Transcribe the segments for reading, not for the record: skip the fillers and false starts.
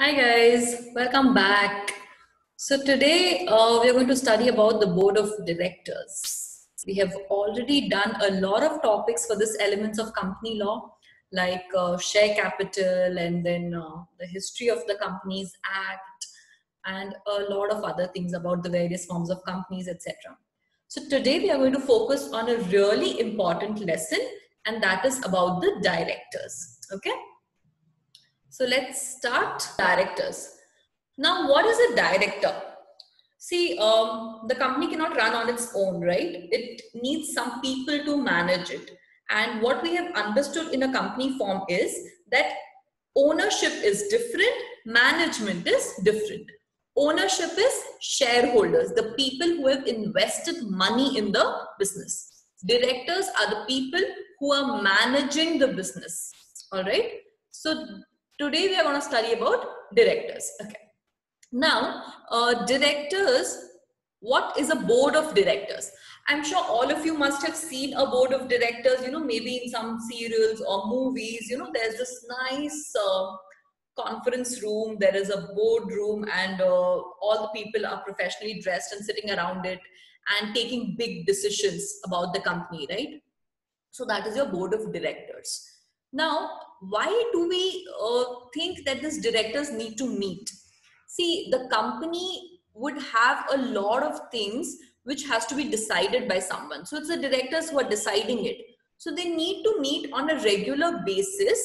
Hi guys, welcome back. So today we're going to study about the board of directors. We have already done a lot of topics for this elements of company law, like share capital and then the history of the Companies Act and a lot of other things about the various forms of companies, etc. So today we are going to focus on a really important lesson, and that is about the directors. Okay? So let's start directors. Now, what is a director? See, the company cannot run on its own, right? It needs some people to manage it. And what we have understood in a company form is that ownership is different, management is different. Ownership is shareholders, the people who have invested money in the business. Directors are the people who are managing the business. All right. So today we are going to study about directors. Okay. Now, directors, what is a board of directors? I'm sure all of you must have seen a board of directors, you know, maybe in some serials or movies, you know, there's this nice conference room, there is a board room, and all the people are professionally dressed and sitting around it and taking big decisions about the company, right? So that is your board of directors. Now, why do we think that these directors need to meet? See, the company would have a lot of things which has to be decided by someone. So it's the directors who are deciding it. So they need to meet on a regular basis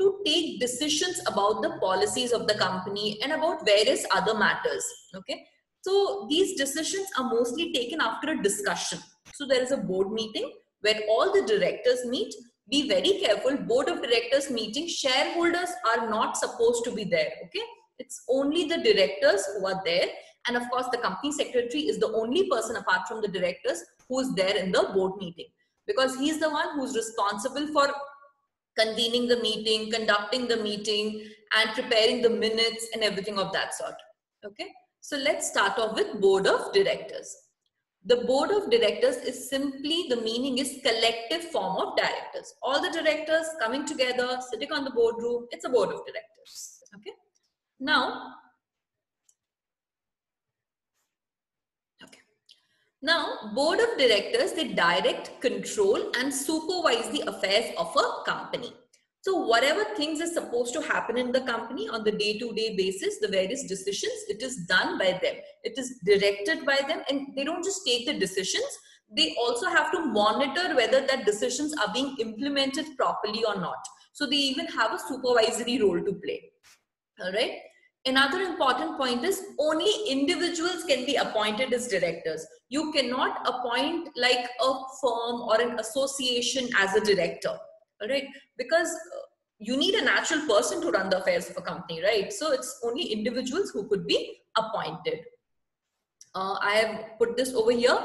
to take decisions about the policies of the company and about various other matters. Okay. So these decisions are mostly taken after a discussion. So there is a board meeting where all the directors meet. Be very careful, board of directors meeting, shareholders are not supposed to be there, okay? It's only the directors who are there, and of course the company secretary is the only person apart from the directors who is there in the board meeting, because he's the one who's responsible for convening the meeting, conducting the meeting, and preparing the minutes and everything of that sort, okay? So let's start off with board of directors. The board of directors is simply, the meaning is collective form of directors. All the directors coming together, sitting on the boardroom, it's a board of directors. Okay. Now, board of directors, they direct, control and supervise the affairs of a company. So whatever things is supposed to happen in the company on the day-to-day basis, the various decisions, it is done by them. It is directed by them, and they don't just take the decisions. They also have to monitor whether that decisions are being implemented properly or not. So they even have a supervisory role to play. All right. Another important point is only individuals can be appointed as directors. You cannot appoint like a firm or an association as a director. Right, because you need a natural person to run the affairs of a company, right? So it's only individuals who could be appointed. I have put this over here.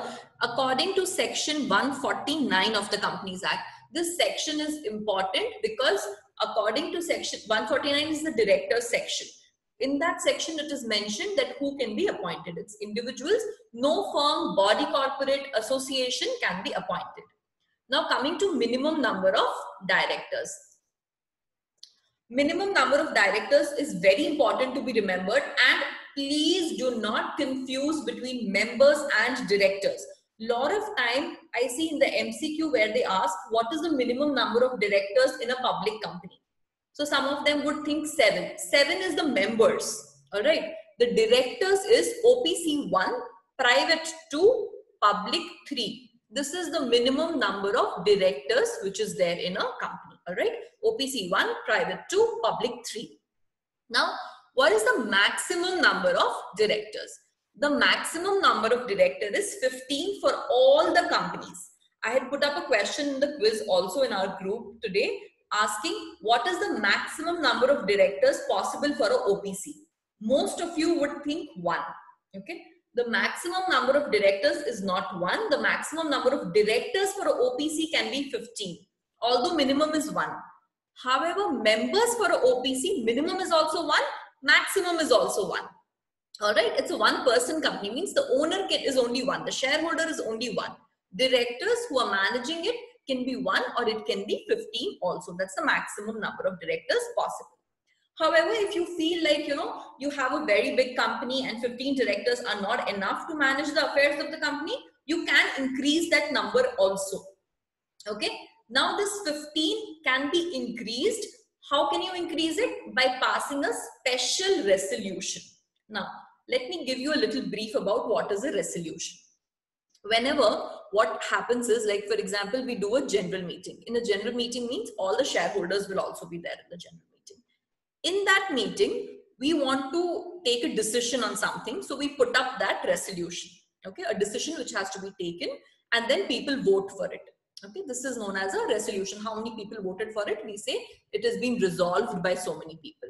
According to section 149 of the Companies Act, this section is important because according to section 149 is the director section. In that section, it is mentioned that who can be appointed. It's individuals. No firm, body, corporate, association can be appointed. Now coming to minimum number of directors. Minimum number of directors is very important to be remembered, and please do not confuse between members and directors. Lot of time I see in the MCQ where they ask what is the minimum number of directors in a public company. So some of them would think 7. 7 is the members, all right. The directors is OPC 1, private 2, public 3. This is the minimum number of directors which is there in a company, all right? OPC 1, private 2, public 3. Now, what is the maximum number of directors? The maximum number of directors is 15 for all the companies. I had put up a question in the quiz also in our group today asking what is the maximum number of directors possible for an OPC? Most of you would think 1, okay? The maximum number of directors is not 1. The maximum number of directors for an OPC can be 15, although minimum is 1. However, members for an OPC, minimum is also 1, maximum is also 1. All right, it's a one-person company, means the owner is only 1, the shareholder is only 1. Directors who are managing it can be 1 or it can be 15 also. That's the maximum number of directors possible. However, if you feel like, you have a very big company and 15 directors are not enough to manage the affairs of the company, you can increase that number also. Okay. Now this 15 can be increased. How can you increase it? By passing a special resolution. Now, let me give you a little brief about what is a resolution. Whenever what happens is, like for example, we do a general meeting. In a general meeting means all the shareholders will also be there in the general meeting. In that meeting, we want to take a decision on something. So we put up that resolution, okay? A decision which has to be taken and then people vote for it. Okay, this is known as a resolution. How many people voted for it? We say it has been resolved by so many people.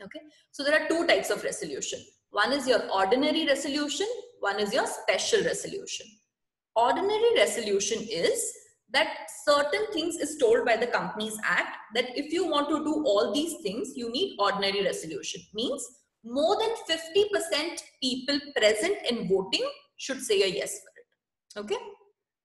Okay, so there are two types of resolution. One is your ordinary resolution, one is your special resolution. Ordinary resolution is that certain things is told by the Companies Act that if you want to do all these things, you need ordinary resolution. Means more than 50% people present in voting should say a yes for it. Okay.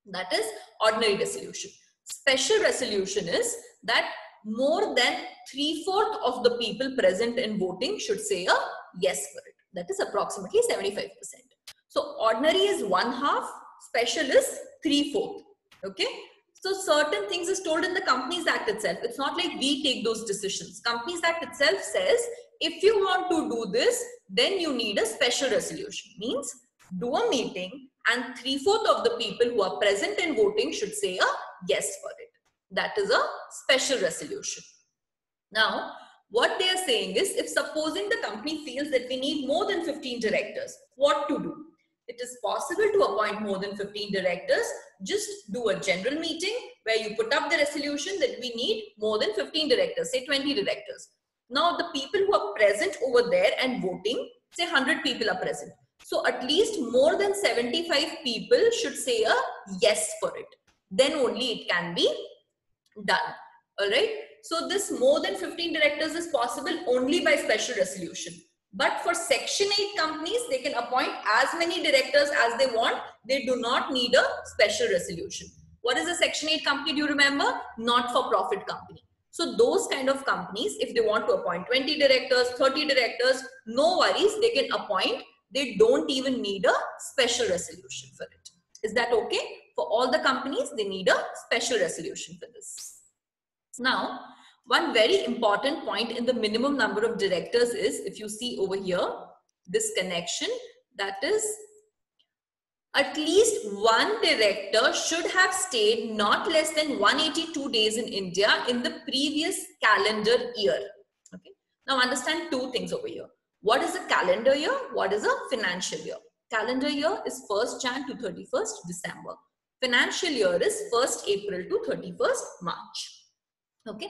That is ordinary resolution. Special resolution is that more than 3/4 of the people present in voting should say a yes for it. That is approximately 75%. So ordinary is 1/2, special is 3/4. Okay. So certain things is told in the Companies Act itself. It's not like we take those decisions. Companies Act itself says, if you want to do this, then you need a special resolution. Means do a meeting, and 3/4 of the people who are present in voting should say a yes for it. That is a special resolution. Now, what they are saying is, if supposing the company feels that we need more than 15 directors, what to do? It is possible to appoint more than 15 directors. Just do a general meeting where you put up the resolution that we need more than 15 directors, say 20 directors. Now, the people who are present over there and voting, say 100 people are present. So at least more than 75 people should say a yes for it. Then only it can be done. All right. So this more than 15 directors is possible only by special resolution. But for Section 8 companies, they can appoint as many directors as they want. They do not need a special resolution. What is a Section 8 company? Do you remember? Not-for-profit company. So those kind of companies, if they want to appoint 20 directors, 30 directors, no worries, they can appoint. They don't even need a special resolution for it. Is that okay? For all the companies, they need a special resolution for this. Now, one very important point in the minimum number of directors is, if you see over here, this connection, that is, at least one director should have stayed not less than 182 days in India in the previous calendar year. Okay. Now understand two things over here. What is a calendar year? What is a financial year? Calendar year is 1st Jan to 31st December. Financial year is 1st April to 31st March. Okay.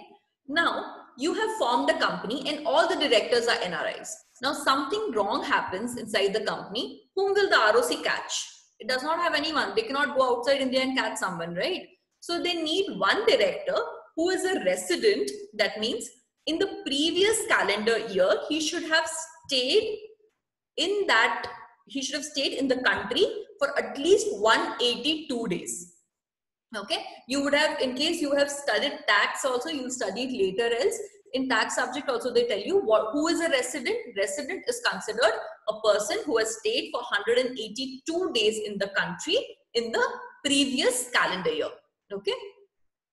Now, you have formed a company and all the directors are NRIs. Now, something wrong happens inside the company. Whom will the ROC catch? It does not have anyone. They cannot go outside India and catch someone, right? So, they need one director who is a resident. That means in the previous calendar year, he should have stayed in the country for at least 182 days. Okay, you would have, in case you have studied tax also, you will study it later else. In tax subject also they tell you who is a resident. Resident is considered a person who has stayed for 182 days in the country in the previous calendar year. Okay,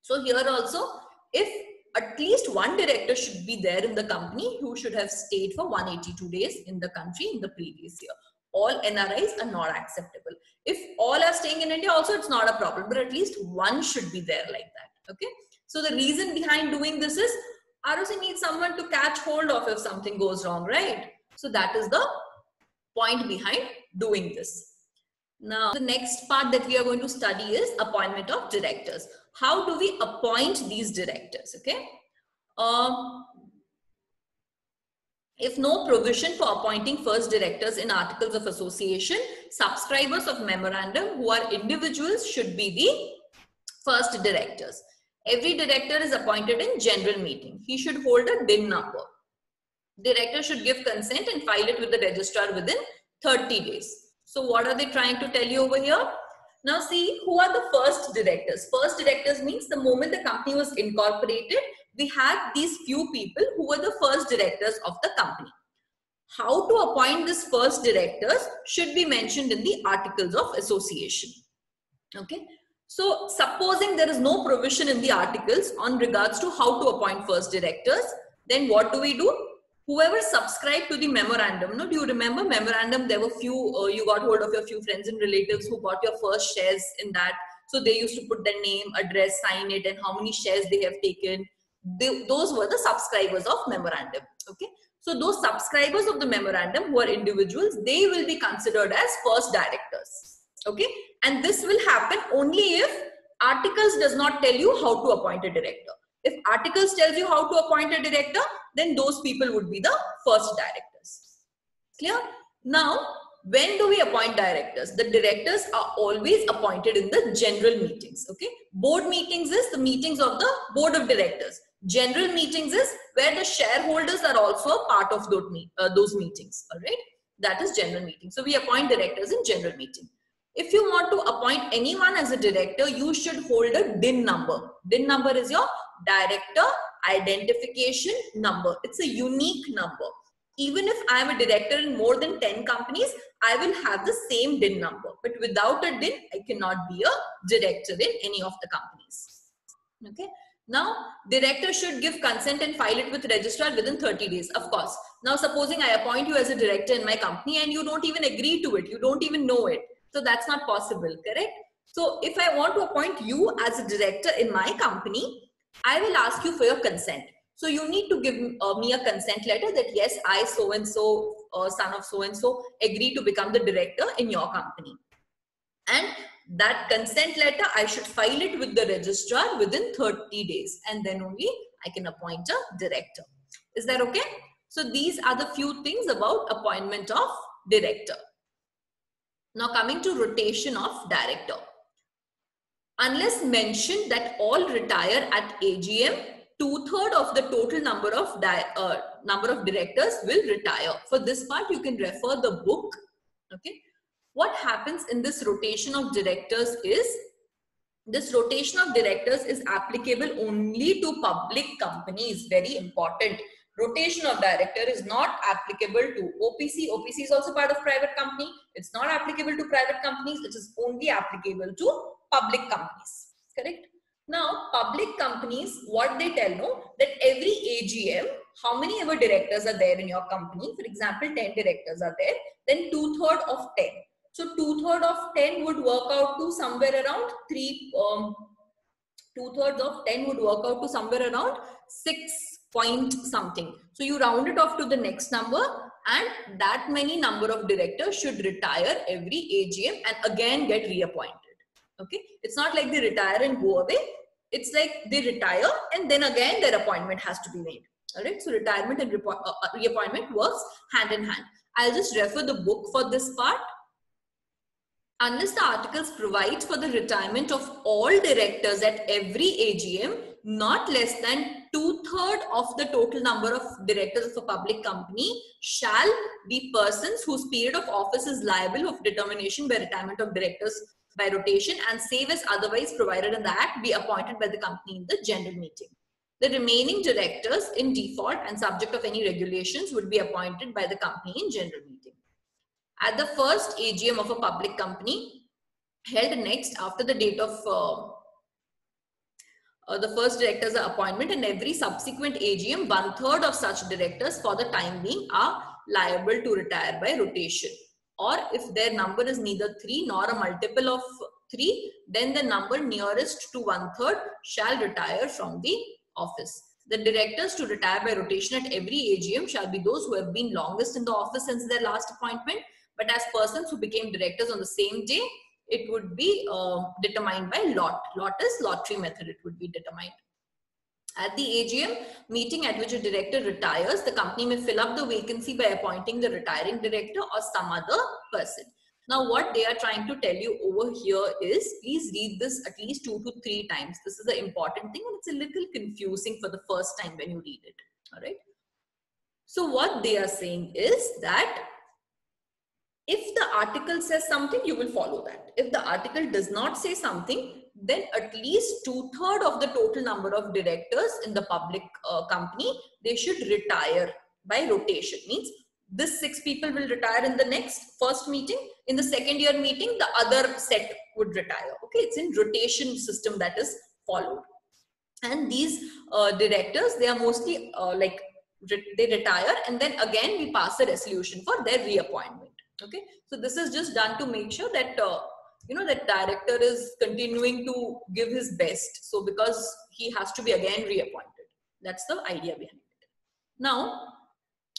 so here also, if at least one director should be there in the company who should have stayed for 182 days in the country in the previous year. All NRIs are not acceptable. If all are staying in India also, it's not a problem, but at least one should be there like that. Okay. So the reason behind doing this is ROC needs someone to catch hold of if something goes wrong, right? So that is the point behind doing this. Now, the next part that we are going to study is appointment of directors. How do we appoint these directors? Okay. If no provision for appointing first directors in Articles of Association, subscribers of memorandum who are individuals should be the first directors. Every director is appointed in general meeting. He should hold a DIN number. Director should give consent and file it with the registrar within 30 days. So what are they trying to tell you over here? Now see, who are the first directors? First directors means the moment the company was incorporated, we had these few people who were the first directors of the company. How to appoint these first directors should be mentioned in the Articles of Association. Okay. So supposing there is no provision in the articles on regards to how to appoint first directors, then what do we do? Whoever subscribed to the memorandum, no, do you remember memorandum? There were few, you got hold of your few friends and relatives who got your first shares in that. So they used to put their name, address, sign it, and how many shares they have taken. Those were the subscribers of memorandum. Okay. So those subscribers of the memorandum who are individuals, they will be considered as first directors. Okay, and this will happen only if articles does not tell you how to appoint a director. If articles tells you how to appoint a director, then those people would be the first directors. Clear? Now, when do we appoint directors? The directors are always appointed in the general meetings. Okay, board meetings is the meetings of the board of directors. General meetings is where the shareholders are also a part of those meetings. All right, that is general meeting. So we appoint directors in general meeting. If you want to appoint anyone as a director, you should hold a DIN number. DIN number is your director identification number. It's a unique number. Even if I am a director in more than 10 companies, I will have the same DIN number. But without a DIN, I cannot be a director in any of the companies. Okay. Now, director should give consent and file it with registrar within 30 days, of course. Now, supposing I appoint you as a director in my company and you don't even agree to it. You don't even know it. So that's not possible, correct? So if I want to appoint you as a director in my company, I will ask you for your consent. So you need to give me a consent letter that yes, I so-and-so, son of so-and-so, agree to become the director in your company. And that consent letter, I should file it with the registrar within 30 days. And then only I can appoint a director. Is that okay? So these are the few things about appointment of director. Now coming to rotation of director. Unless mentioned that all retire at AGM, 2/3 of the total number of directors will retire. For this part, you can refer the book. Okay. What happens in this rotation of directors is, this rotation of directors is applicable only to public companies. Very important. Rotation of director is not applicable to OPC. OPC is also part of private company. It's not applicable to private companies. It is only applicable to public companies. Correct? Now, public companies, what they tell you, that every AGM, how many ever directors are there in your company? For example, 10 directors are there. Then 2/3 of 10. So 2/3 of 10 would work out to somewhere around 6 point something. So you round it off to the next number, and that many number of directors should retire every AGM and again get reappointed. Okay, it's not like they retire and go away. It's like they retire and then again their appointment has to be made. All right, so retirement and reappointment works hand in hand. I'll just refer the book for this part. Unless the articles provide for the retirement of all directors at every AGM, not less than 2/3 of the total number of directors of a public company shall be persons whose period of office is liable of determination by retirement of directors by rotation, and save as otherwise provided in the Act, be appointed by the company in the general meeting. The remaining directors in default and subject of any regulations would be appointed by the company in general meeting. At the first AGM of a public company held next after the date of the first director's appointment, and every subsequent AGM, 1/3 of such directors for the time being are liable to retire by rotation. Or if their number is neither 3 nor a multiple of 3, then the number nearest to 1/3 shall retire from the office. The directors to retire by rotation at every AGM shall be those who have been longest in the office since their last appointment, but as persons who became directors on the same day, it would be determined by lot. Lot is lottery method, it would be determined. At the AGM meeting at which a director retires, the company may fill up the vacancy by appointing the retiring director or some other person. Now what they are trying to tell you over here is, please read this at least 2 to 3 times. This is the important thing, and it's a little confusing for the first time when you read it. All right. So what they are saying is that if the article says something, you will follow that. If the article does not say something, then at least 2/3 of the total number of directors in the public company, they should retire by rotation. Means this 6 people will retire in the first meeting. In the second year meeting, the other set would retire. Okay, it's in rotation system that is followed. And these directors, they are mostly they retire, and then again we pass a resolution for their reappointment. Okay, so this is just done to make sure that that director is continuing to give his best. So because he has to be again reappointed, that's the idea behind it. Now,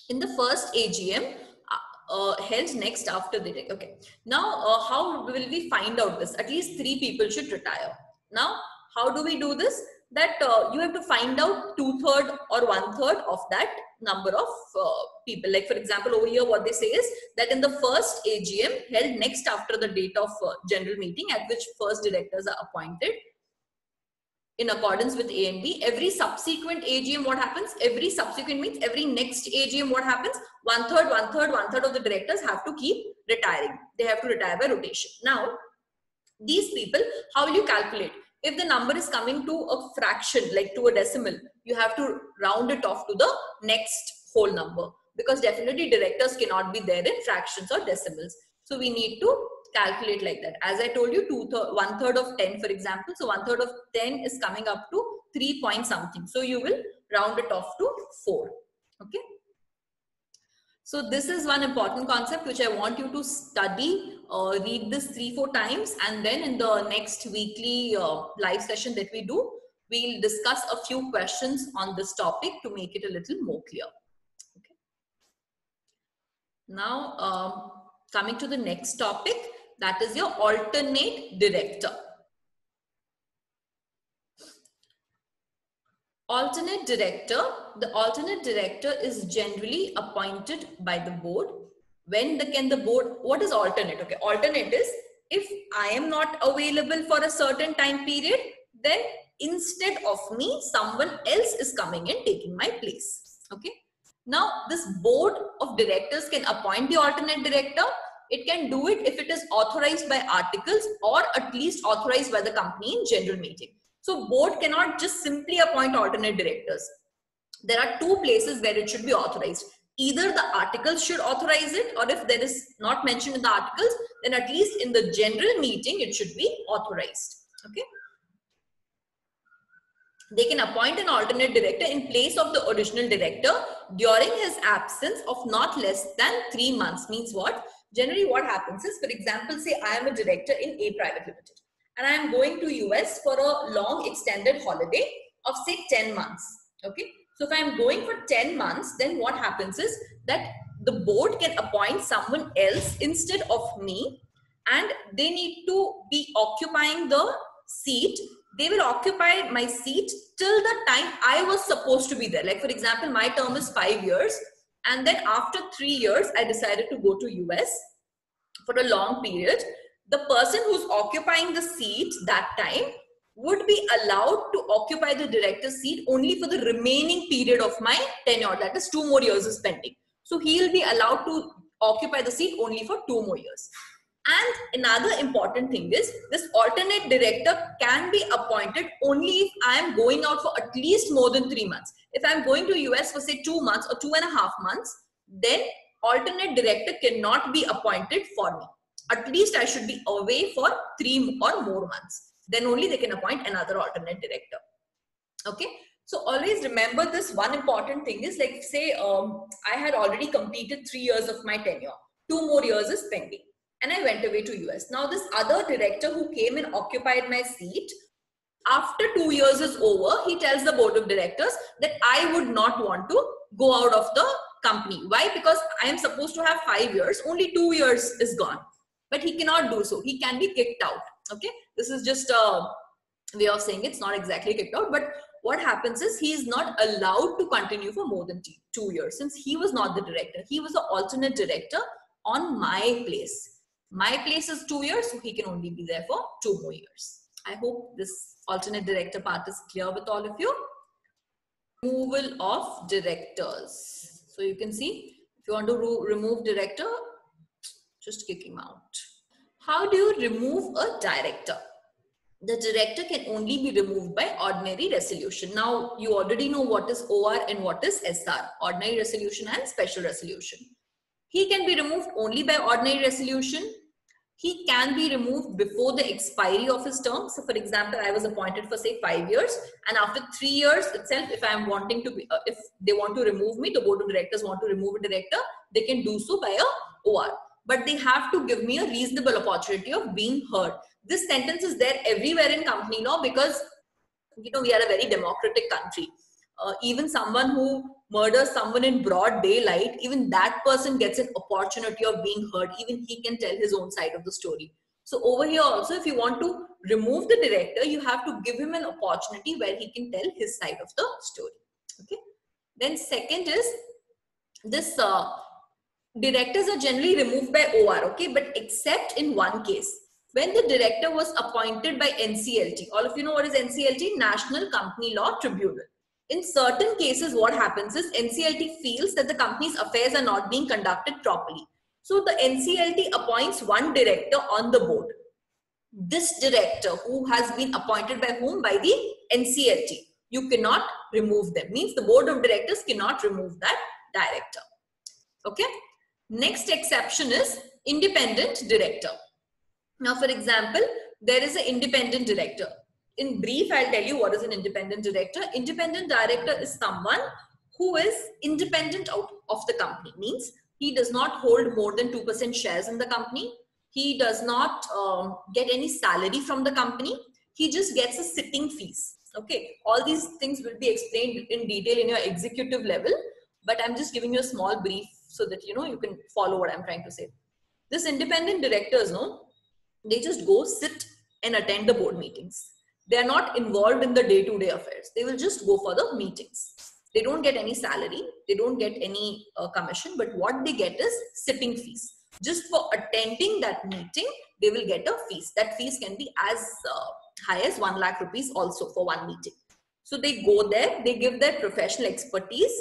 in the first AGM held next after the okay. Now, how will we find out this? At least 3 people should retire. Now, how do we do this? That you have to find out 2/3 or 1/3 of that number of people. Like for example, over here what they say is that in the first AGM held next after the date of general meeting at which first directors are appointed in accordance with A and B, every subsequent AGM, what happens? Every subsequent means every next AGM, what happens? 1/3, 1/3, 1/3 of the directors have to keep retiring. They have to retire by rotation. Now, these people, how will you calculate? If the number is coming to a fraction, like to a decimal, you have to round it off to the next whole number, because definitely directors cannot be there in fractions or decimals. So we need to calculate like that. As I told you, 1/3 of 10, for example. So 1/3 of 10 is coming up to 3 point something. So you will round it off to 4. Okay. So this is one important concept which I want you to study. Read this 3-4 times, and then in the next weekly live session that we do, we'll discuss a few questions on this topic to make it a little more clear. Okay. Now, coming to the next topic, that is your alternate director. Alternate director. The alternate director is generally appointed by the board. What is alternate? Okay, alternate is if I am not available for a certain time period, then instead of me, someone else is coming and taking my place. Okay. Now, this board of directors can appoint the alternate director. It can do it if it is authorized by articles or at least authorized by the company in general meeting. So, board cannot just simply appoint alternate directors. There are 2 places where it should be authorized. Either the articles should authorize it, or if there is not mentioned in the articles, then at least in the general meeting, it should be authorized. Okay. They can appoint an alternate director in place of the original director during his absence of not less than 3 months. Means what? Generally what happens is, for example, say I am a director in A Private Limited and I am going to US for a long extended holiday of say 10 months. Okay. So if I am going for 10 months, then what happens is that the board can appoint someone else instead of me, and they need to be occupying the seat. They will occupy my seat till the time I was supposed to be there. Like for example, my term is 5 years, and then after 3 years, I decided to go to US for a long period. The person who's occupying the seat that time would be allowed to occupy the director's seat only for the remaining period of my tenure, that is 2 more years is pending. So he'll be allowed to occupy the seat only for 2 more years. And another important thing is, this alternate director can be appointed only if I am going out for at least more than 3 months. If I'm going to US for say 2 months or 2.5 months, then alternate director cannot be appointed for me. At least I should be away for 3 or more months. Then only they can appoint another alternate director. Okay. So always remember this one important thing is, like say I had already completed 3 years of my tenure. 2 more years is pending and I went away to US. Now this other director who came and occupied my seat, after 2 years is over, he tells the board of directors that I would not want to go out of the company. Why? Because I am supposed to have 5 years, only 2 years is gone, but he cannot do so. He can be kicked out. Okay, this is just a way of saying it's not exactly kicked out, but what happens is he is not allowed to continue for more than 2 years, since he was not the director. He was the alternate director on my place. My place is 2 years, so he can only be there for 2 more years. I hope this alternate director part is clear with all of you. Removal of directors. So you can see, if you want to remove director, just kick him out. How do you remove a director? the director can only be removed by ordinary resolution. Now, you already know what is OR and what is SR, ordinary resolution and special resolution. He can be removed only by ordinary resolution. He can be removed before the expiry of his term. So, for example, I was appointed for say 5 years, and after 3 years itself, if I am wanting to, if they want to remove me, the board of directors want to remove a director, they can do so by a OR. But they have to give me a reasonable opportunity of being heard. This sentence is there everywhere in company law because, you know, we are a very democratic country. Even someone who murders someone in broad daylight, even that person gets an opportunity of being heard. Even he can tell his own side of the story. So over here also, if you want to remove the director, you have to give him an opportunity where he can tell his side of the story. Okay. Then second is this... Directors are generally removed by OR, okay, but except in one case, when the director was appointed by NCLT. All of you know what is NCLT? National Company Law Tribunal. In certain cases, what happens is NCLT feels that the company's affairs are not being conducted properly. So the NCLT appoints one director on the board. This director who has been appointed by whom? By the NCLT. You cannot remove them. Means the board of directors cannot remove that director. Okay. Next exception is independent director. Now, for example, there is an independent director. In brief, I'll tell you what is an independent director. Independent director is someone who is independent out of the company. Means he does not hold more than 2% shares in the company. He does not get any salary from the company. He just gets a sitting fees. Okay. All these things will be explained in detail in your executive level, but I'm just giving you a small brief so that you know you can follow what I'm trying to say. This independent directors, no, they just go sit and attend the board meetings. They are not involved in the day-to-day affairs. They will just go for the meetings. They don't get any salary. They don't get any commission, but what they get is sitting fees. Just for attending that meeting, they will get a fees. That fees can be as high as 1 lakh rupees also for one meeting. So they go there, they give their professional expertise,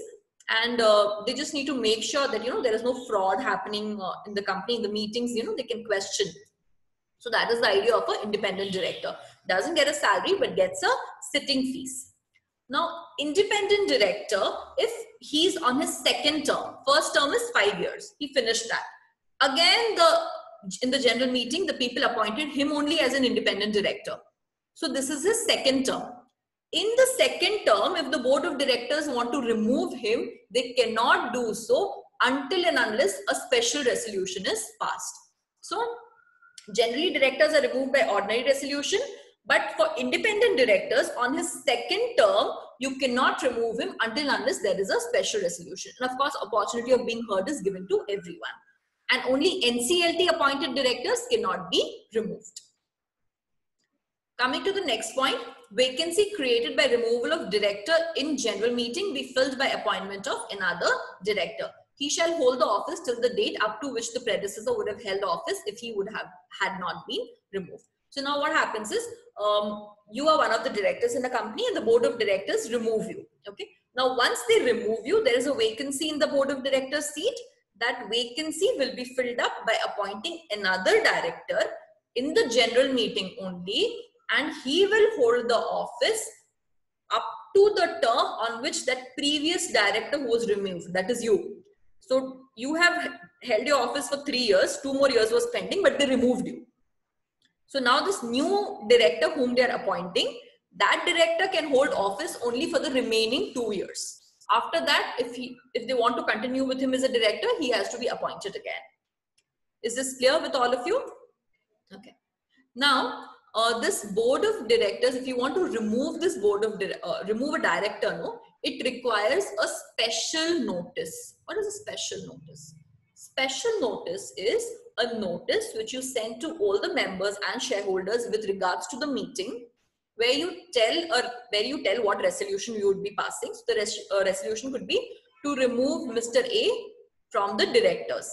and they just need to make sure that, you know, there is no fraud happening in the company, in the meetings, you know, they can question. So that is the idea of an independent director. Doesn't get a salary, but gets a sitting fees. Now, independent director, if he's on his second term, first term is 5 years. He finished that. Again, in the general meeting, the people appointed him only as an independent director. So this is his second term. In the second term, if the board of directors want to remove him, they cannot do so until and unless a special resolution is passed. So generally directors are removed by ordinary resolution, but for independent directors on his second term, you cannot remove him until unless there is a special resolution. And of course, opportunity of being heard is given to everyone, and only NCLT appointed directors cannot be removed. Coming to the next point, vacancy created by removal of director in general meeting be filled by appointment of another director. He shall hold the office till the date up to which the predecessor would have held office if he would have had not been removed. So now what happens is, you are one of the directors in the company and the board of directors remove you. Okay. Now once they remove you, there is a vacancy in the board of directors seat. That vacancy will be filled up by appointing another director in the general meeting only, and he will hold the office up to the term on which that previous director who was removed, that is you. So you have held your office for 3 years, 2 more years was pending, but they removed you. So now this new director whom they are appointing, that director can hold office only for the remaining 2 years. After that, if they want to continue with him as a director, he has to be appointed again. Is this clear with all of you? Okay. Now, this board of directors, if you want to remove this board of remove a director, no, it requires a special notice. What is a special notice? Special notice is a notice which you send to all the members and shareholders with regards to the meeting, where you tell what resolution you would be passing. So the resolution could be to remove Mr. A from the directors.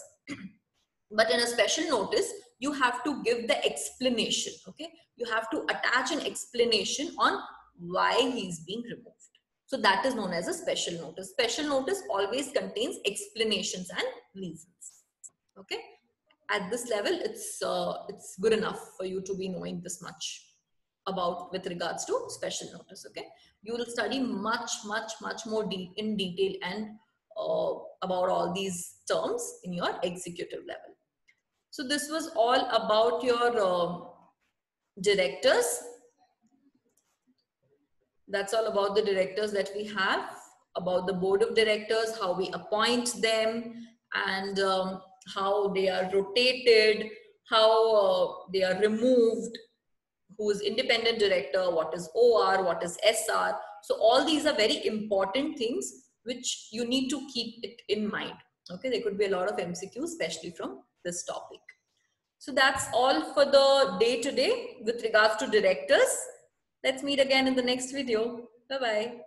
But in a special notice, you have to give the explanation. Okay, you have to attach an explanation on why he's being removed. So that is known as a special notice. Special notice always contains explanations and reasons. Okay, at this level, it's good enough for you to be knowing this much. about with regards to special notice. Okay, you will study much more in detail and about all these terms in your executive level. So this was all about your directors. That's all about the directors that we have, about the board of directors, how we appoint them, and how they are rotated, how they are removed, who is independent director, what is OR, what is SR. So all these are very important things which you need to keep it in mind. Okay, there could be a lot of MCQs, especially from this topic. So that's all for the day today with regards to directors. Let's meet again in the next video. Bye-bye.